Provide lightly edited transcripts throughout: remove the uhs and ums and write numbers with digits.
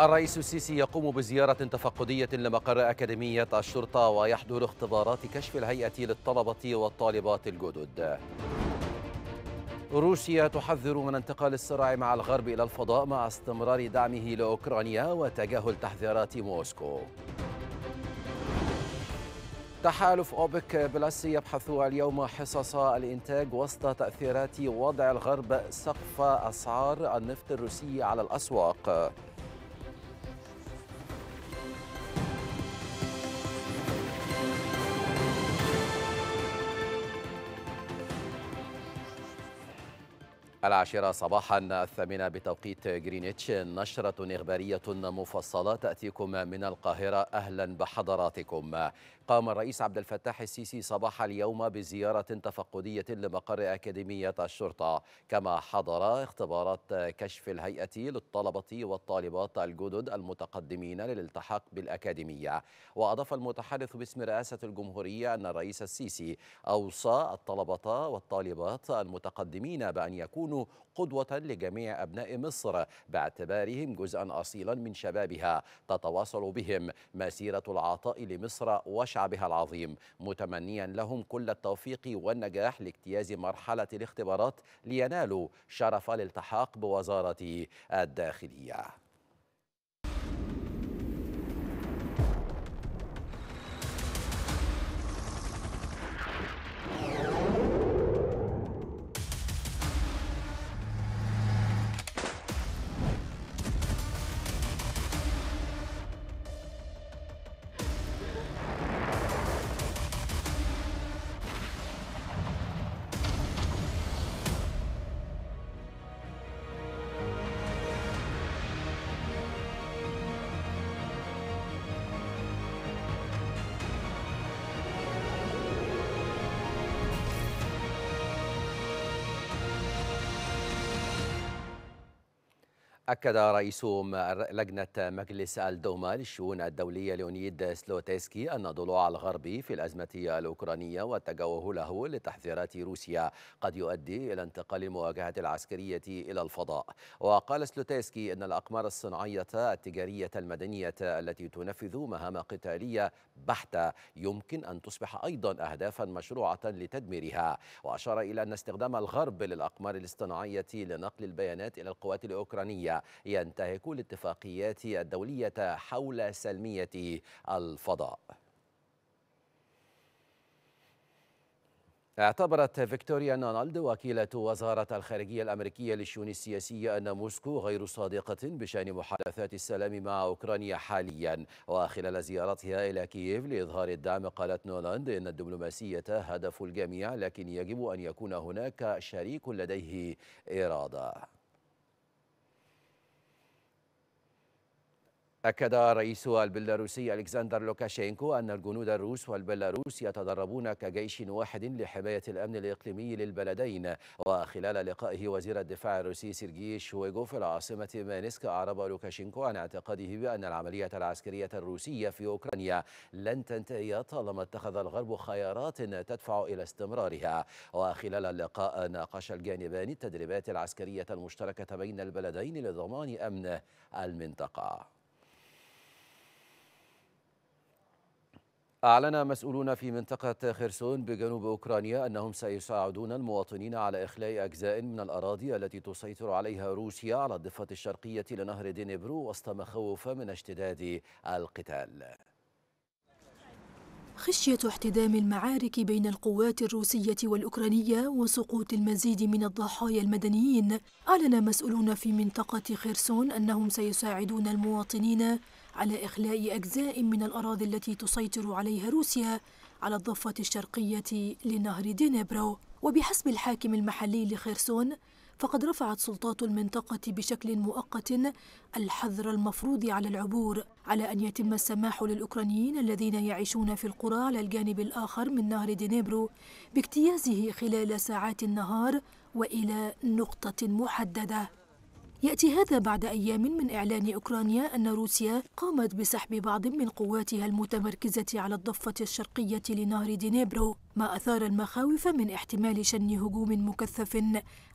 الرئيس السيسي يقوم بزيارة تفقدية لمقر أكاديمية الشرطة ويحضر اختبارات كشف الهيئة للطلبة والطالبات الجدد. روسيا تحذر من انتقال الصراع مع الغرب إلى الفضاء مع استمرار دعمه لأوكرانيا وتجاهل تحذيرات موسكو. تحالف أوبك بلس يبحث اليوم حصص الإنتاج وسط تأثيرات وضع الغرب سقف أسعار النفط الروسي على الأسواق. العاشرة صباحا الثامنة بتوقيت جرينتش، نشرة إخبارية مفصلة تأتيكم من القاهرة. أهلا بحضراتكم. قام الرئيس عبد الفتاح السيسي صباح اليوم بزيارة تفقدية لمقر أكاديمية الشرطة، كما حضر اختبارات كشف الهيئة للطلبة والطالبات الجدد المتقدمين للالتحاق بالأكاديمية. وأضاف المتحدث باسم رئاسة الجمهورية أن الرئيس السيسي أوصى الطلبة والطالبات المتقدمين بأن يكونوا قدوة لجميع أبناء مصر، باعتبارهم جزءا أصيلا من شبابها تتواصل بهم مسيرة العطاء لمصر وشعبها العظيم، متمنيا لهم كل التوفيق والنجاح لاجتياز مرحلة الاختبارات لينالوا شرف الالتحاق بوزارة الداخلية. أكد رئيس لجنة مجلس الدوما للشؤون الدولية ليونيد سلوتسكي أن ضلوع الغرب في الأزمة الأوكرانية وتجاهله لتحذيرات روسيا قد يؤدي إلى انتقال المواجهة العسكرية إلى الفضاء. وقال سلوتسكي أن الأقمار الصناعية التجارية المدنية التي تنفذ مهام قتالية بحتة يمكن أن تصبح أيضا أهدافا مشروعة لتدميرها، وأشار إلى أن استخدام الغرب للأقمار الاصطناعية لنقل البيانات إلى القوات الأوكرانية ينتهك الاتفاقيات الدولية حول سلمية الفضاء. اعتبرت فيكتوريا نولاند وكيلة وزارة الخارجية الأمريكية للشؤون السياسية أن موسكو غير صادقة بشأن محادثات السلام مع أوكرانيا حاليا. وخلال زيارتها إلى كييف لإظهار الدعم، قالت نولاند إن الدبلوماسية هدف الجميع، لكن يجب أن يكون هناك شريك لديه إرادة. أكد الرئيس البيلاروسي ألكسندر لوكاشينكو أن الجنود الروس والبيلاروس يتدربون كجيش واحد لحماية الأمن الإقليمي للبلدين. وخلال لقائه وزير الدفاع الروسي سيرغي شويغو في العاصمة مينسك، أعرب لوكاشينكو عن اعتقاده بأن العملية العسكرية الروسية في أوكرانيا لن تنتهي طالما اتخذ الغرب خيارات تدفع إلى استمرارها. وخلال اللقاء ناقش الجانبان التدريبات العسكرية المشتركة بين البلدين لضمان أمن المنطقة. أعلن مسؤولون في منطقة خيرسون بجنوب أوكرانيا أنهم سيساعدون المواطنين على إخلاء أجزاء من الأراضي التي تسيطر عليها روسيا على الضفة الشرقية لنهر دنيبرو وسط مخاوف من اشتداد القتال. خشية احتدام المعارك بين القوات الروسية والأوكرانية وسقوط المزيد من الضحايا المدنيين، أعلن مسؤولون في منطقة خيرسون أنهم سيساعدون المواطنين على إخلاء أجزاء من الأراضي التي تسيطر عليها روسيا على الضفة الشرقية لنهر دنيبرو. وبحسب الحاكم المحلي لخيرسون، فقد رفعت سلطات المنطقة بشكل مؤقت الحظر المفروض على العبور، على أن يتم السماح للأوكرانيين الذين يعيشون في القرى على الجانب الآخر من نهر دنيبرو باجتيازه خلال ساعات النهار وإلى نقطة محددة. يأتي هذا بعد أيام من إعلان أوكرانيا أن روسيا قامت بسحب بعض من قواتها المتمركزة على الضفة الشرقية لنهر دنيبرو، ما أثار المخاوف من احتمال شن هجوم مكثف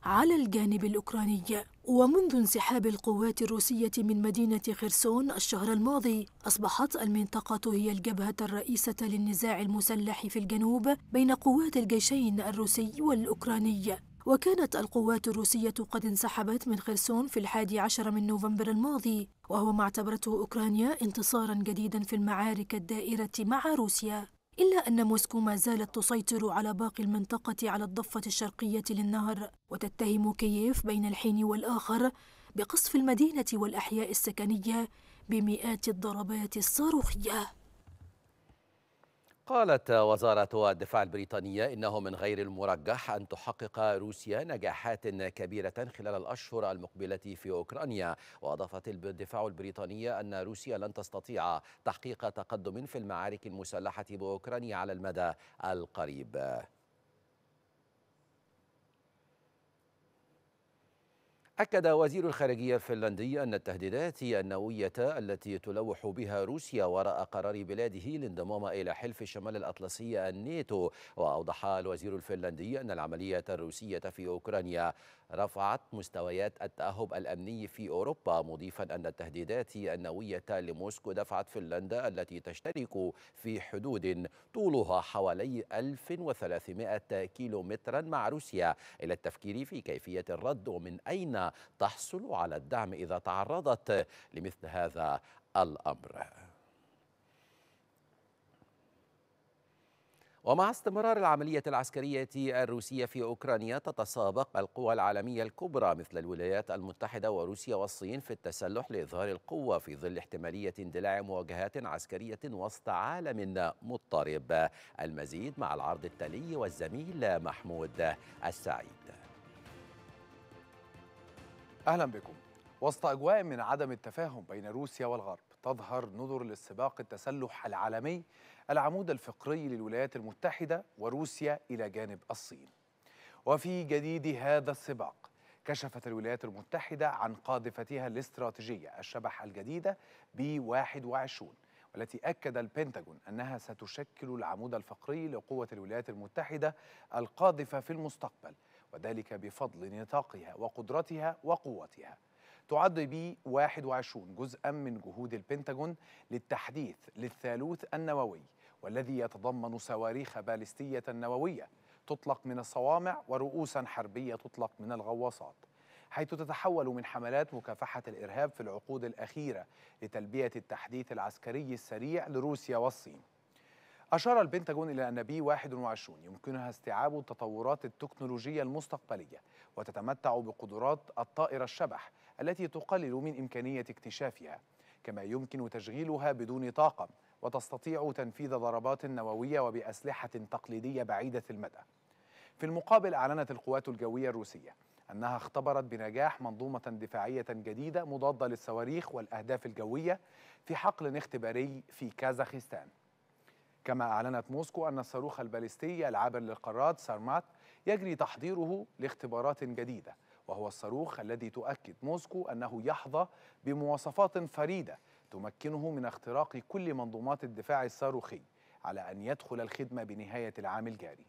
على الجانب الأوكراني. ومنذ انسحاب القوات الروسية من مدينة خرسون الشهر الماضي، أصبحت المنطقة هي الجبهة الرئيسة للنزاع المسلح في الجنوب بين قوات الجيشين الروسي والأوكراني. وكانت القوات الروسية قد انسحبت من خرسون في 11 نوفمبر الماضي، وهو ما اعتبرته أوكرانيا انتصاراً جديداً في المعارك الدائرة مع روسيا. إلا أن موسكو ما زالت تسيطر على باقي المنطقة على الضفة الشرقية للنهر، وتتهم كييف بين الحين والآخر بقصف المدينة والأحياء السكنية بمئات الضربات الصاروخية. قالت وزارة الدفاع البريطانية إنه من غير المرجح أن تحقق روسيا نجاحات كبيرة خلال الأشهر المقبلة في أوكرانيا. وأضافت الدفاع البريطانية أن روسيا لن تستطيع تحقيق تقدم في المعارك المسلحة بأوكرانيا على المدى القريب. أكد وزير الخارجية الفنلندي أن التهديدات النووية التي تلوح بها روسيا وراء قرار بلاده الانضمام إلى حلف الشمال الأطلسي الناتو. وأوضح الوزير الفنلندي أن العملية الروسية في أوكرانيا رفعت مستويات التأهب الأمني في أوروبا، مضيفا أن التهديدات النووية لموسكو دفعت فنلندا التي تشترك في حدود طولها حوالي 1300 كيلومترا مع روسيا إلى التفكير في كيفية الرد ومن أين تحصل على الدعم إذا تعرضت لمثل هذا الأمر. ومع استمرار العملية العسكرية الروسية في أوكرانيا، تتسابق القوى العالمية الكبرى مثل الولايات المتحدة وروسيا والصين في التسلح لإظهار القوة في ظل احتمالية اندلاع مواجهات عسكرية وسط عالم مضطرب. المزيد مع العرض التالي والزميل محمود السعيد. أهلا بكم. وسط أجواء من عدم التفاهم بين روسيا والغرب، تظهر نذر للسباق التسلح العالمي العمود الفقري للولايات المتحدة وروسيا إلى جانب الصين. وفي جديد هذا السباق، كشفت الولايات المتحدة عن قاذفتها الاستراتيجية الشبح الجديدة B-21، والتي أكد البنتاغون أنها ستشكل العمود الفقري لقوة الولايات المتحدة القاذفة في المستقبل، وذلك بفضل نطاقها وقدرتها وقوتها. تعد B-21 جزءاً من جهود البنتاغون للتحديث للثالوث النووي، والذي يتضمن صواريخ باليستية نووية تطلق من الصوامع ورؤوساً حربية تطلق من الغواصات، حيث تتحول من حملات مكافحة الإرهاب في العقود الأخيرة لتلبية التحديث العسكري السريع لروسيا والصين. أشار البنتاغون إلى أن B-21 يمكنها استيعاب التطورات التكنولوجية المستقبلية، وتتمتع بقدرات الطائرة الشبح التي تقلل من إمكانية اكتشافها، كما يمكن تشغيلها بدون طاقم، وتستطيع تنفيذ ضربات نووية وبأسلحة تقليدية بعيدة المدى. في المقابل، أعلنت القوات الجوية الروسية أنها اختبرت بنجاح منظومة دفاعية جديدة مضادة للصواريخ والأهداف الجوية في حقل اختباري في كازاخستان. كما أعلنت موسكو أن الصاروخ الباليستي العابر للقارات سارمات يجري تحضيره لاختبارات جديدة، وهو الصاروخ الذي تؤكد موسكو أنه يحظى بمواصفات فريدة تمكنه من اختراق كل منظومات الدفاع الصاروخي، على أن يدخل الخدمة بنهاية العام الجاري.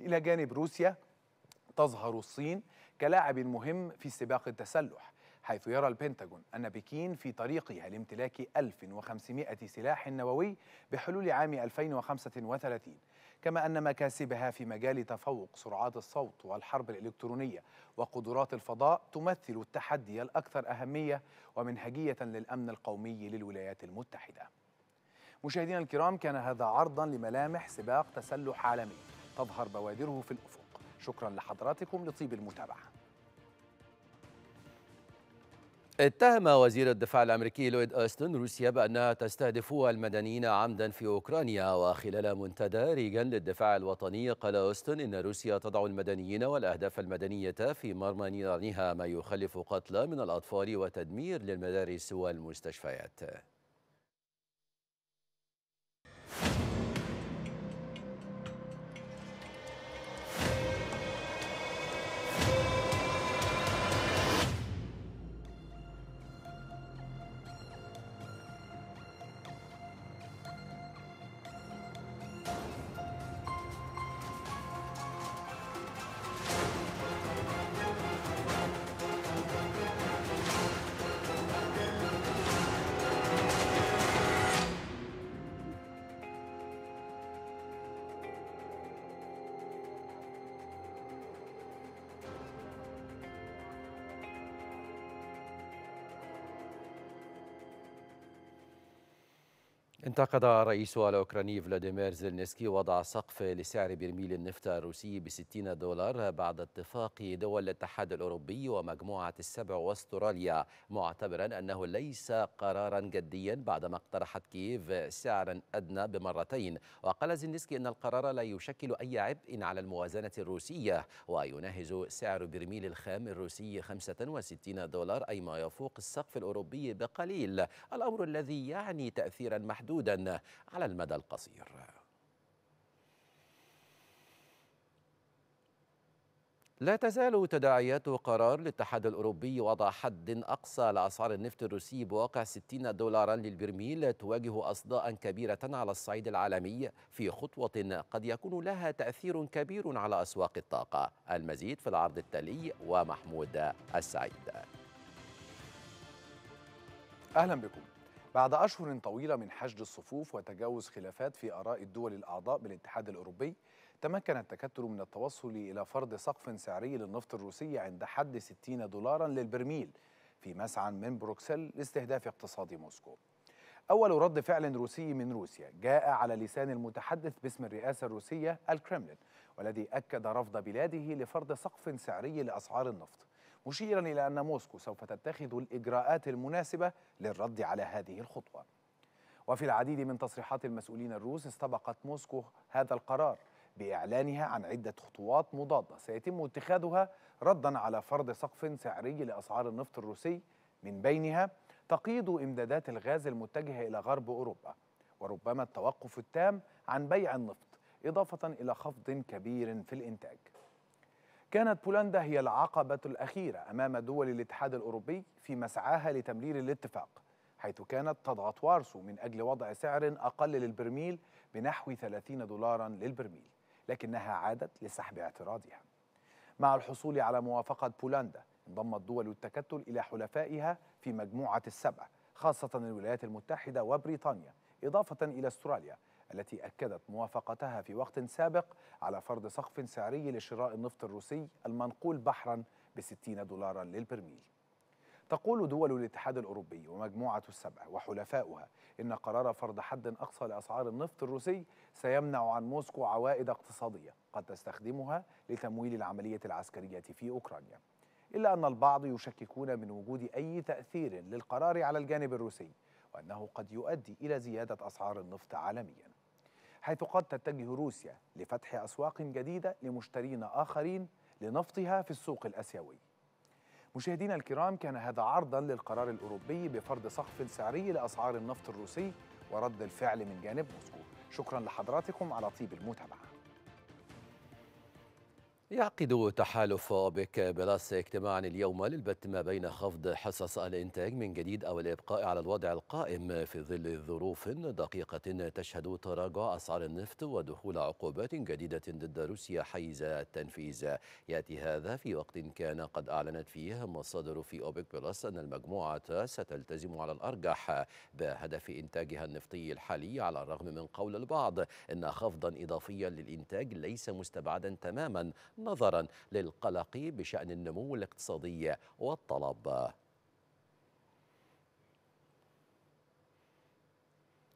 إلى جانب روسيا، تظهر الصين كلاعب مهم في سباق التسلح، حيث يرى البنتاغون أن بكين في طريقها لامتلاك 1500 سلاح نووي بحلول عام 2035، كما أن مكاسبها في مجال تفوق سرعات الصوت والحرب الإلكترونية وقدرات الفضاء تمثل التحدي الأكثر أهمية ومنهجية للأمن القومي للولايات المتحدة. مشاهدينا الكرام، كان هذا عرضاً لملامح سباق تسلح عالمي تظهر بوادره في الأفق. شكراً لحضراتكم لطيب المتابعة. اتهم وزير الدفاع الأمريكي لويد أوستن روسيا بأنها تستهدف المدنيين عمدا في أوكرانيا. وخلال منتدى ريغان للدفاع الوطني، قال أوستن إن روسيا تضع المدنيين والأهداف المدنية في مرمى نيرانها، ما يخلف قتلى من الأطفال وتدمير للمدارس والمستشفيات. انتقد الرئيس الأوكراني فلاديمير زيلنسكي وضع سقف لسعر برميل النفط الروسي ب$60 بعد اتفاق دول الاتحاد الأوروبي ومجموعة السبع واستراليا، معتبرا أنه ليس قرارا جديا بعدما اقترحت كييف سعرا أدنى بمرتين. وقال زيلنسكي أن القرار لا يشكل أي عبء على الموازنة الروسية، ويناهز سعر برميل الخام الروسي $65، أي ما يفوق السقف الأوروبي بقليل، الأمر الذي يعني تأثيرا محدودا على المدى القصير. لا تزال تداعيات قرار الاتحاد الأوروبي وضع حد أقصى لأسعار النفط الروسي بواقع $60 للبرميل تواجه أصداء كبيرة على الصعيد العالمي، في خطوة قد يكون لها تأثير كبير على أسواق الطاقة. المزيد في العرض التالي ومحمود السعيد. أهلا بكم. بعد أشهر طويلة من حشد الصفوف وتجاوز خلافات في آراء الدول الأعضاء بالاتحاد الأوروبي، تمكن التكتل من التوصل إلى فرض سقف سعري للنفط الروسي عند حد $60 للبرميل في مسعى من بروكسل لاستهداف اقتصاد موسكو. أول رد فعل روسي من روسيا جاء على لسان المتحدث باسم الرئاسة الروسية الكرملين، والذي أكد رفض بلاده لفرض سقف سعري لأسعار النفط، مشيرا إلى أن موسكو سوف تتخذ الإجراءات المناسبة للرد على هذه الخطوة. وفي العديد من تصريحات المسؤولين الروس استبقت موسكو هذا القرار بإعلانها عن عدة خطوات مضادة سيتم اتخاذها ردا على فرض سقف سعري لأسعار النفط الروسي، من بينها تقييد إمدادات الغاز المتجهة إلى غرب أوروبا، وربما التوقف التام عن بيع النفط، إضافة إلى خفض كبير في الإنتاج. كانت بولندا هي العقبة الأخيرة أمام دول الاتحاد الأوروبي في مسعاها لتمرير الاتفاق، حيث كانت تضغط وارسو من أجل وضع سعر أقل للبرميل بنحو $30 للبرميل، لكنها عادت لسحب اعتراضها. مع الحصول على موافقة بولندا، انضمت دول التكتل إلى حلفائها في مجموعة السبع، خاصة الولايات المتحدة وبريطانيا، إضافة إلى أستراليا التي أكدت موافقتها في وقت سابق على فرض سقف سعري لشراء النفط الروسي المنقول بحرا ب$60 للبرميل. تقول دول الاتحاد الأوروبي ومجموعة السبع وحلفاؤها إن قرار فرض حد أقصى لأسعار النفط الروسي سيمنع عن موسكو عوائد اقتصادية قد تستخدمها لتمويل العملية العسكرية في أوكرانيا، إلا أن البعض يشككون من وجود أي تأثير للقرار على الجانب الروسي، وأنه قد يؤدي إلى زيادة أسعار النفط عالميا، حيث قد تتجه روسيا لفتح أسواق جديدة لمشترين آخرين لنفطها في السوق الأسيوي. مشاهدينا الكرام، كان هذا عرضا للقرار الأوروبي بفرض سقف سعري لأسعار النفط الروسي ورد الفعل من جانب موسكو. شكرا لحضراتكم على طيب المتابعة. يعقد تحالف أوبك بلس اجتماعا اليوم للبت ما بين خفض حصص الإنتاج من جديد أو الإبقاء على الوضع القائم في ظل ظروف دقيقة تشهد تراجع أسعار النفط ودخول عقوبات جديدة ضد روسيا حيز التنفيذ. يأتي هذا في وقت كان قد أعلنت فيه مصادر في أوبك بلس أن المجموعة ستلتزم على الأرجح بهدف إنتاجها النفطي الحالي، على الرغم من قول البعض أن خفضا إضافيا للإنتاج ليس مستبعدا تماما نظرا للقلق بشأن النمو الاقتصادي والطلب.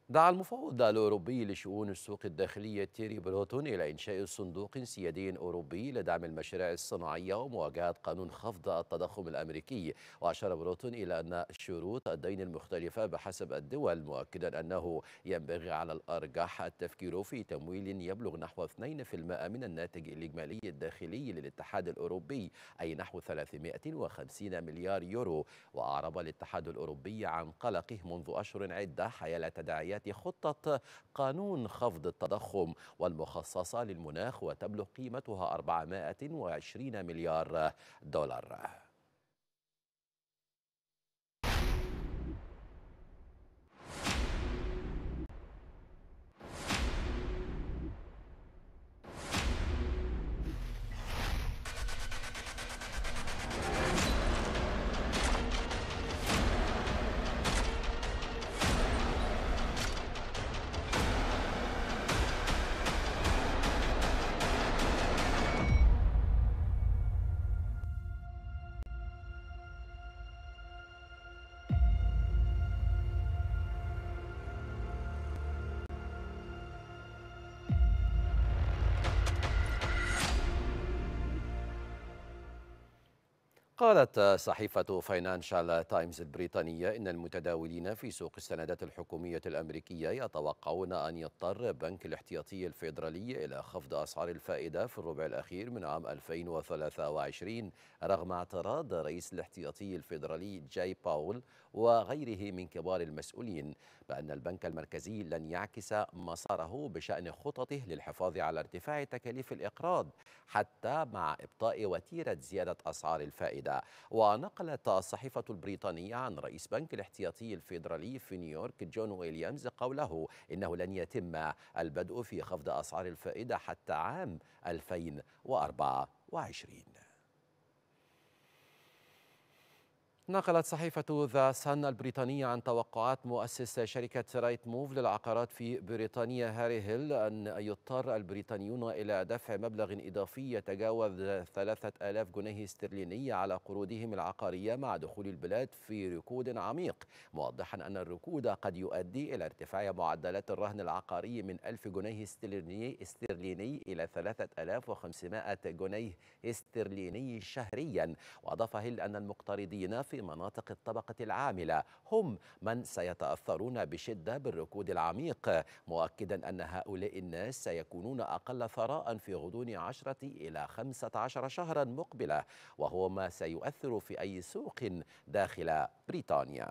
دعا المفوض الأوروبي لشؤون السوق الداخلية تيري بروتون إلى إنشاء صندوق سيادي أوروبي لدعم المشاريع الصناعية ومواجهة قانون خفض التضخم الأمريكي. وأشار بروتون إلى أن شروط الدين المختلفة بحسب الدول، مؤكدا أنه ينبغي على الأرجح التفكير في تمويل يبلغ نحو 2% من الناتج الإجمالي الداخلي للاتحاد الأوروبي، أي نحو 350 مليار يورو. وأعرب الاتحاد الأوروبي عن قلقه منذ أشهر عدة حيال تداعيات خطة قانون خفض التضخم والمخصصة للمناخ، وتبلغ قيمتها 420 مليار دولار. قالت صحيفة فاينانشال تايمز البريطانية إن المتداولين في سوق السندات الحكومية الأمريكية يتوقعون أن يضطر بنك الاحتياطي الفيدرالي إلى خفض أسعار الفائدة في الربع الأخير من عام 2023 رغم اعتراض رئيس الاحتياطي الفيدرالي جاي باول وغيره من كبار المسؤولين بأن البنك المركزي لن يعكس مساره بشأن خططه للحفاظ على ارتفاع تكاليف الإقراض حتى مع إبطاء وتيرة زيادة أسعار الفائدة. ونقلت الصحيفة البريطانية عن رئيس بنك الاحتياطي الفيدرالي في نيويورك جون ويليامز قوله إنه لن يتم البدء في خفض أسعار الفائدة حتى عام 2024. نقلت صحيفة ذا سان البريطانية عن توقعات مؤسس شركة رايت موف للعقارات في بريطانيا هاري هيل أن يضطر البريطانيون إلى دفع مبلغ إضافي يتجاوز 3000 جنيه استرليني على قروضهم العقارية مع دخول البلاد في ركود عميق، موضحا أن الركود قد يؤدي إلى ارتفاع معدلات الرهن العقاري من 1000 جنيه استرليني إلى 3500 جنيه استرليني شهريا. وأضاف هيل أن المقترضين في مناطق الطبقة العاملة هم من سيتأثرون بشدة بالركود العميق، مؤكدا أن هؤلاء الناس سيكونون أقل ثراء في غضون 10 إلى 15 شهرا مقبلة، وهو ما سيؤثر في أي سوق داخل بريطانيا.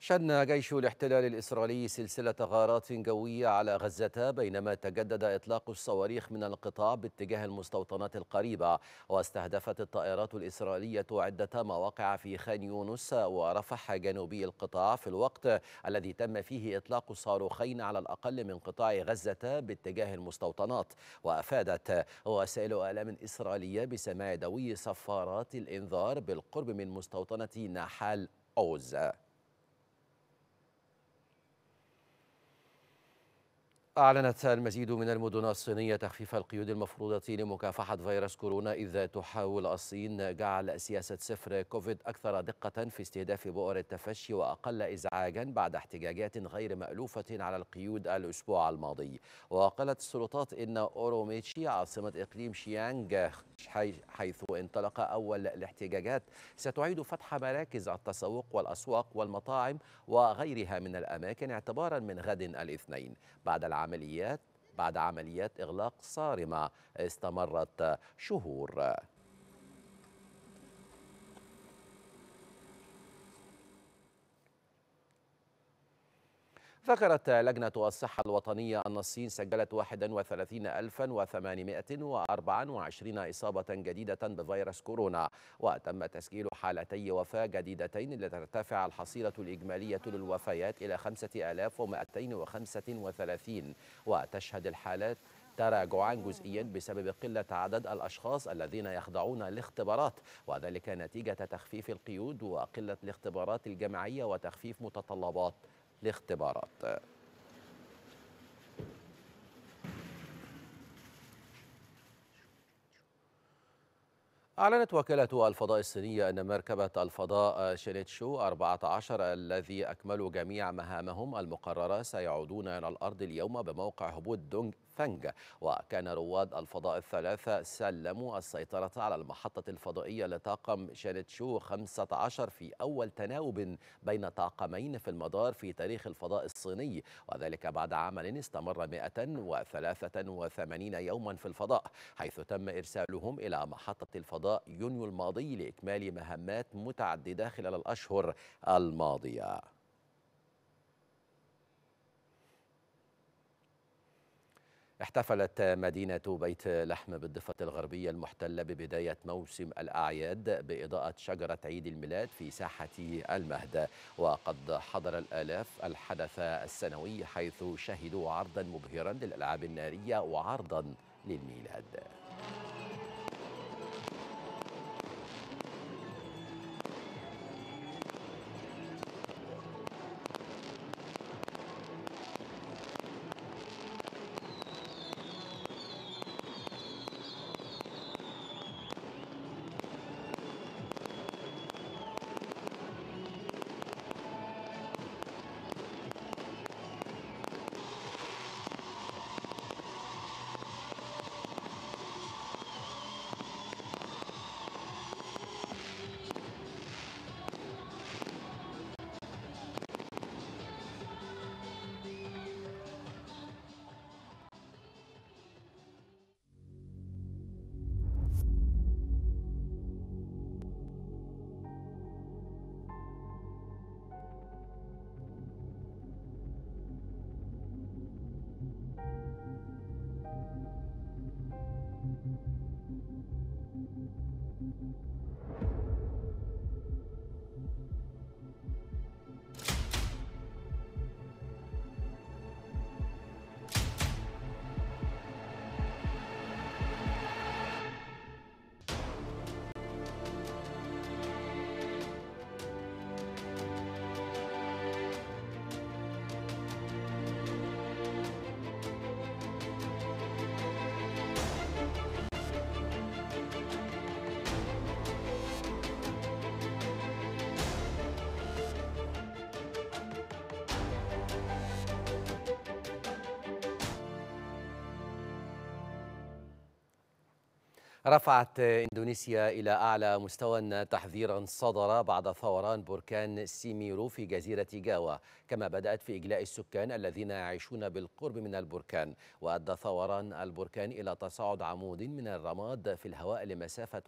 شن جيش الاحتلال الإسرائيلي سلسلة غارات جوية على غزة بينما تجدد إطلاق الصواريخ من القطاع باتجاه المستوطنات القريبة. واستهدفت الطائرات الإسرائيلية عدة مواقع في خان يونس ورفح جنوبي القطاع في الوقت الذي تم فيه إطلاق صاروخين على الأقل من قطاع غزة باتجاه المستوطنات. وأفادت وسائل إعلام إسرائيلية بسماع دوي صفارات الإنذار بالقرب من مستوطنة نحال عوز. أعلنت المزيد من المدن الصينية تخفيف القيود المفروضة لمكافحة فيروس كورونا، إذ تحاول الصين جعل سياسة صفر كوفيد أكثر دقة في استهداف بؤر التفشي وأقل إزعاجا بعد احتجاجات غير مألوفة على القيود الأسبوع الماضي. وقالت السلطات إن أوروميتشي عاصمة إقليم شيانغ حيث انطلق أول الاحتجاجات ستعيد فتح مراكز التسوق والأسواق والمطاعم وغيرها من الأماكن اعتبارا من غد الاثنين بعد عمليات إغلاق صارمة استمرت شهور. ذكرت لجنة الصحة الوطنية أن الصين سجلت 31824 إصابة جديدة بفيروس كورونا، وتم تسجيل حالتي وفاة جديدتين لترتفع الحصيلة الإجمالية للوفيات إلى 5235، وتشهد الحالات تراجعا جزئيا بسبب قلة عدد الأشخاص الذين يخضعون لاختبارات، وذلك نتيجة تخفيف القيود وقلة الاختبارات الجماعية وتخفيف متطلبات الاختبارات. أعلنت وكالة الفضاء الصينية أن مركبة الفضاء شينيتشو 14 الذي أكملوا جميع مهامهم المقررة سيعودون إلى الأرض اليوم بموقع هبوط دونغ فانج. وكان رواد الفضاء الثلاثة سلموا السيطرة على المحطة الفضائية لطاقم شينيتشو 15 في أول تناوب بين طاقمين في المدار في تاريخ الفضاء الصيني، وذلك بعد عمل استمر 183 يوما في الفضاء، حيث تم إرسالهم إلى محطة الفضاء يونيو الماضي لإكمال مهمات متعددة خلال الأشهر الماضية. احتفلت مدينة بيت لحم بالضفة الغربية المحتلة ببداية موسم الأعياد بإضاءة شجرة عيد الميلاد في ساحة المهد، وقد حضر الآلاف الحدث السنوي حيث شهدوا عرضا مبهرا للألعاب النارية وعرضا للميلاد. رفعت إندونيسيا إلى أعلى مستوى تحذيرا صدر بعد فوران بركان سيميرو في جزيرة جاوا، كما بدأت في إجلاء السكان الذين يعيشون بالقرب من البركان، وأدى فوران البركان إلى تصاعد عمود من الرماد في الهواء لمسافة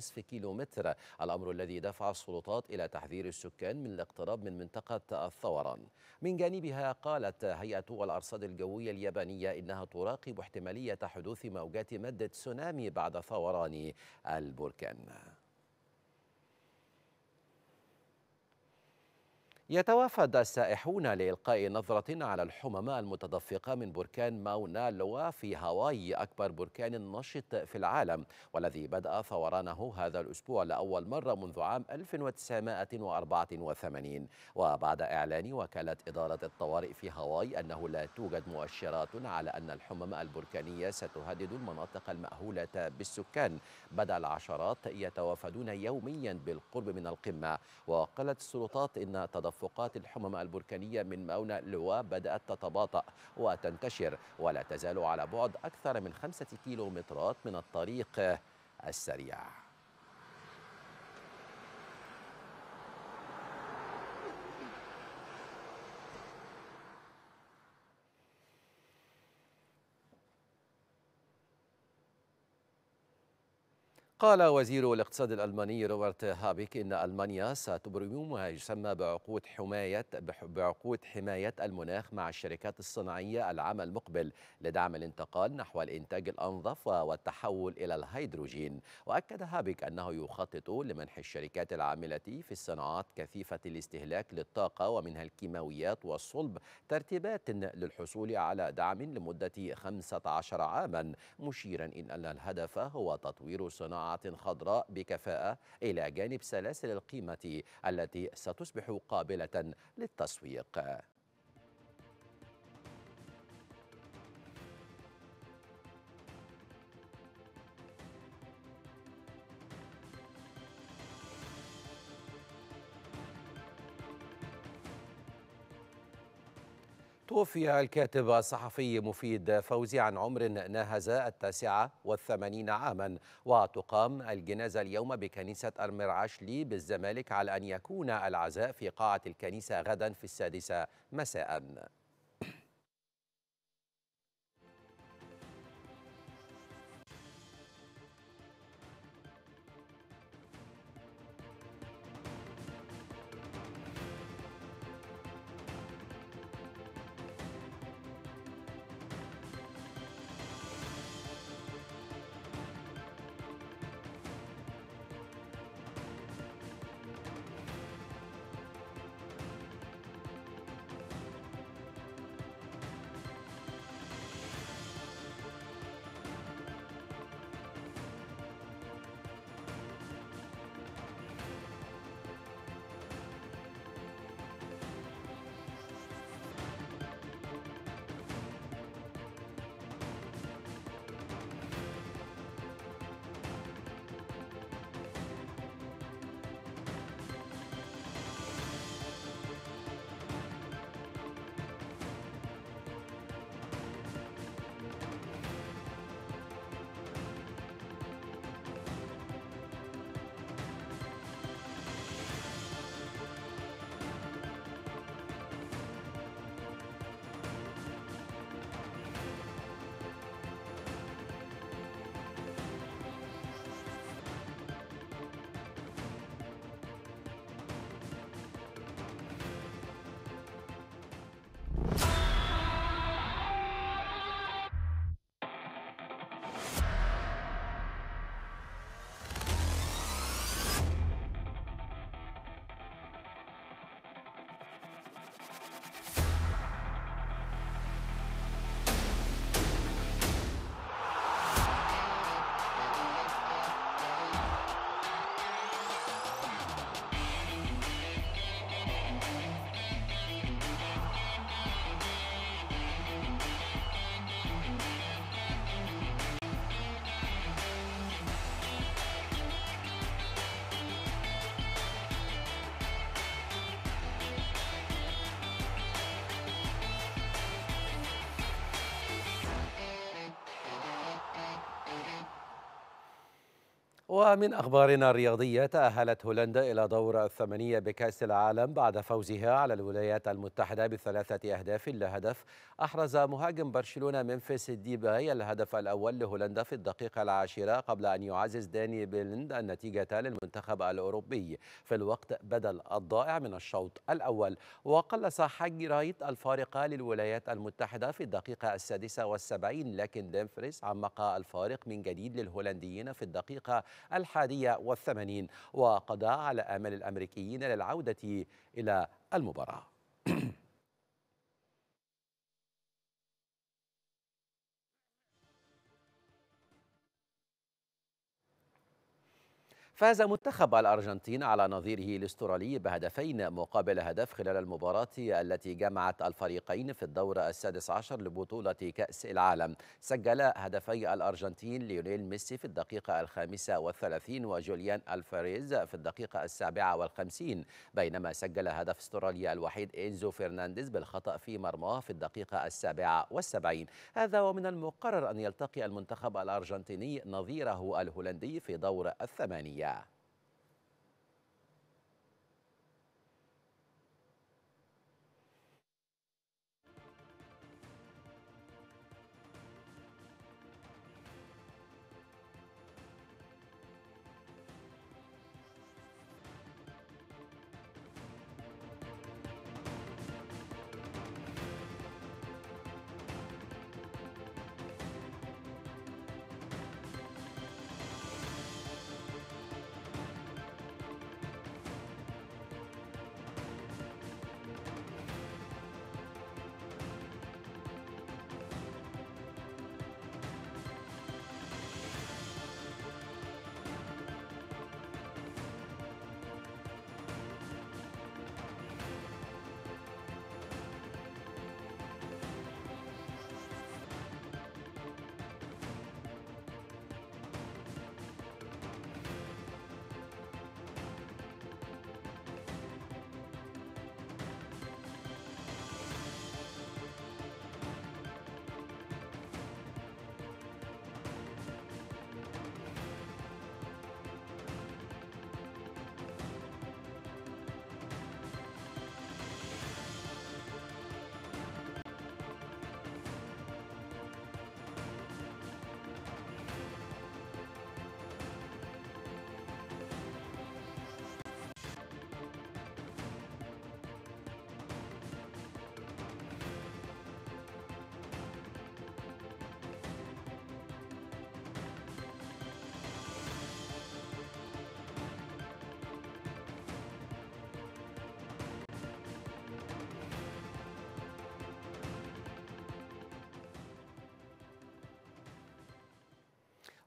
1.5 كيلومتر، الأمر الذي دفع السلطات إلى تحذير السكان من الاقتراب من منطقة الثوران. من جانبها قالت هيئة الأرصاد الجوية اليابانية إنها تراقب احتمالية حدوث موجات مد تسونامي بعد فوران البركان. يتوافد السائحون لإلقاء نظرة على الحمم المتدفقة من بركان ماونا لوا في هاواي، أكبر بركان نشط في العالم والذي بدأ فورانه هذا الأسبوع لأول مرة منذ عام 1984، وبعد إعلان وكالة إدارة الطوارئ في هاواي أنه لا توجد مؤشرات على أن الحمم البركانية ستهدد المناطق المأهولة بالسكان، بدأ العشرات يتوافدون يوميا بالقرب من القمة. وقالت السلطات إن تدفق الحمم البركانية من ماونا لوا بدأت تتباطأ وتنتشر، ولا تزال على بعد أكثر من 5 كيلومترات من الطريق السريع. قال وزير الاقتصاد الألماني روبرت هابيك إن ألمانيا ستبرم ما يسمى بعقود حماية المناخ مع الشركات الصناعية العام المقبل لدعم الانتقال نحو الإنتاج الأنظف والتحول إلى الهيدروجين. وأكد هابيك أنه يخطط لمنح الشركات العاملة في الصناعات كثيفة الاستهلاك للطاقة ومنها الكيماويات والصلب ترتيبات للحصول على دعم لمدة 15 عاما، مشيرا إن الهدف هو تطوير صناعة خضراء بكفاءة إلى جانب سلاسل القيمة التي ستصبح قابلة للتسويق. توفي الكاتب الصحفي مفيد فوزي عن عمر ناهز 89 عاما، وتقام الجنازة اليوم بكنيسة المرعشلي بالزمالك، على أن يكون العزاء في قاعة الكنيسة غدا في 6 مساء. ومن أخبارنا الرياضية، تأهلت هولندا إلى دور الثمانية بكأس العالم بعد فوزها على الولايات المتحدة بثلاثة أهداف لا هدف. أحرز مهاجم برشلونة ممفيس ديباي الهدف الأول لهولندا في الدقيقة العاشرة، قبل أن يعزز داني بلند النتيجة للمنتخب الأوروبي في الوقت بدل الضائع من الشوط الأول. وقلص حاجرايت الفارق للولايات المتحدة في الدقيقة السادسة والسبعين، لكن ديمفريس عمق الفارق من جديد للهولنديين في الدقيقة الحادية والثمانين، وقضى على آمال الأمريكيين للعودة إلى المباراة. فاز منتخب الأرجنتين على نظيره الأسترالي بهدفين مقابل هدف خلال المباراة التي جمعت الفريقين في الدور السادس عشر لبطولة كأس العالم. سجل هدفي الأرجنتين ليونيل ميسي في الدقيقة الخامسة والثلاثين وجوليان ألفاريز في الدقيقة السابعة والخمسين، بينما سجل هدف استراليا الوحيد إنزو فرنانديز بالخطأ في مرماه في الدقيقة السابعة والسبعين. هذا ومن المقرر أن يلتقي المنتخب الأرجنتيني نظيره الهولندي في دور الثمانية.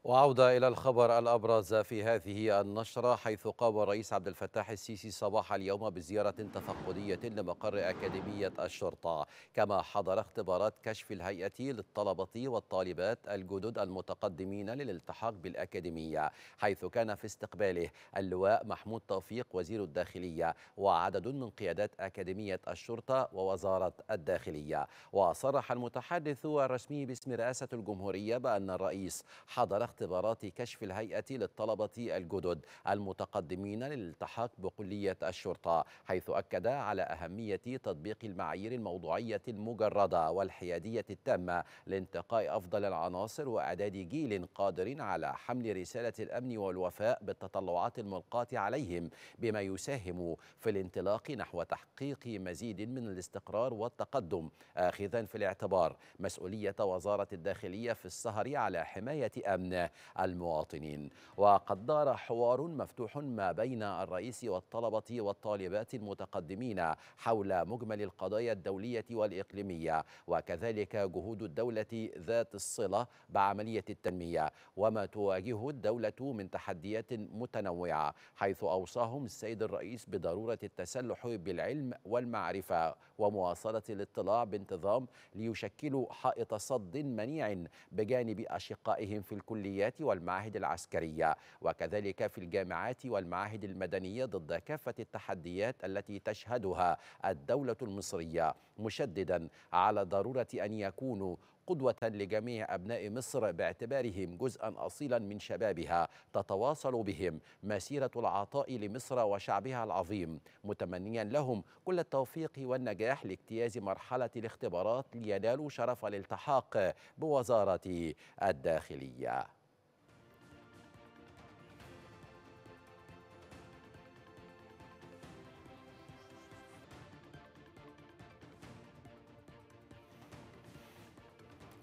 وعودة إلى الخبر الأبرز في هذه النشرة، حيث قام الرئيس عبد الفتاح السيسي صباح اليوم بزيارة تفقدية لمقر أكاديمية الشرطة، كما حضر اختبارات كشف الهيئة للطلبة والطالبات الجدد المتقدمين للالتحاق بالأكاديمية، حيث كان في استقباله اللواء محمود توفيق وزير الداخلية وعدد من قيادات أكاديمية الشرطة ووزارة الداخلية. وصرح المتحدث الرسمي باسم رئاسة الجمهورية بأن الرئيس حضر اختبارات كشف الهيئة للطلبة الجدد المتقدمين للالتحاق بكلية الشرطة، حيث أكد على أهمية تطبيق المعايير الموضوعية المجردة والحيادية التامة لانتقاء أفضل العناصر وإعداد جيل قادر على حمل رسالة الأمن والوفاء بالتطلعات الملقاة عليهم، بما يساهم في الانطلاق نحو تحقيق مزيد من الاستقرار والتقدم، آخذا في الاعتبار مسؤولية وزارة الداخلية في السهر على حماية أمن المواطنين. وقد دار حوار مفتوح ما بين الرئيس والطلبة والطالبات المتقدمين حول مجمل القضايا الدولية والإقليمية، وكذلك جهود الدولة ذات الصلة بعملية التنمية وما تواجهه الدولة من تحديات متنوعة، حيث أوصاهم السيد الرئيس بضرورة التسلح بالعلم والمعرفة ومواصلة الاطلاع بانتظام ليشكلوا حائط صد منيع بجانب أشقائهم في الكلية والمعاهد العسكرية، وكذلك في الجامعات والمعاهد المدنية، ضد كافة التحديات التي تشهدها الدولة المصرية، مشددا على ضرورة أن يكونوا قدوة لجميع أبناء مصر باعتبارهم جزءا أصيلا من شبابها تتواصل بهم مسيرة العطاء لمصر وشعبها العظيم، متمنيا لهم كل التوفيق والنجاح لاجتياز مرحلة الاختبارات لينالوا شرف الالتحاق بوزارة الداخلية.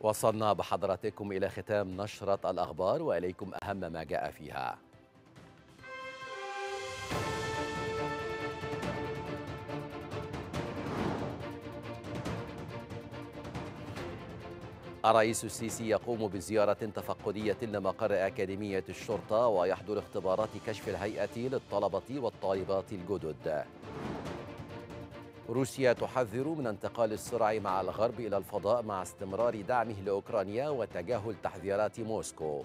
وصلنا بحضراتكم إلى ختام نشرة الأخبار، وإليكم أهم ما جاء فيها. الرئيس السيسي يقوم بزيارة تفقدية لمقر أكاديمية الشرطة ويحضر اختبارات كشف الهيئة للطلبة والطالبات الجدد. روسيا تحذر من انتقال السرعة مع الغرب إلى الفضاء مع استمرار دعمه لأوكرانيا وتجاهل تحذيرات موسكو.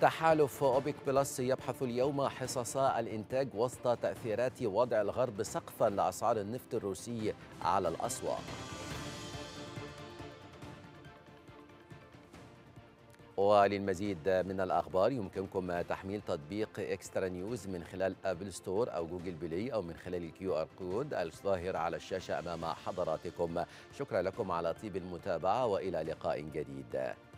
تحالف أوبك بلس يبحث اليوم حصص الإنتاج وسط تأثيرات وضع الغرب سقفاً لأسعار النفط الروسي على الأسواق. وللمزيد من الأخبار يمكنكم تحميل تطبيق إكسترا نيوز من خلال أبل ستور أو جوجل بلاي أو من خلال الكيو آر كود الظاهر على الشاشة أمام حضراتكم. شكرا لكم على طيب المتابعة وإلى لقاء جديد.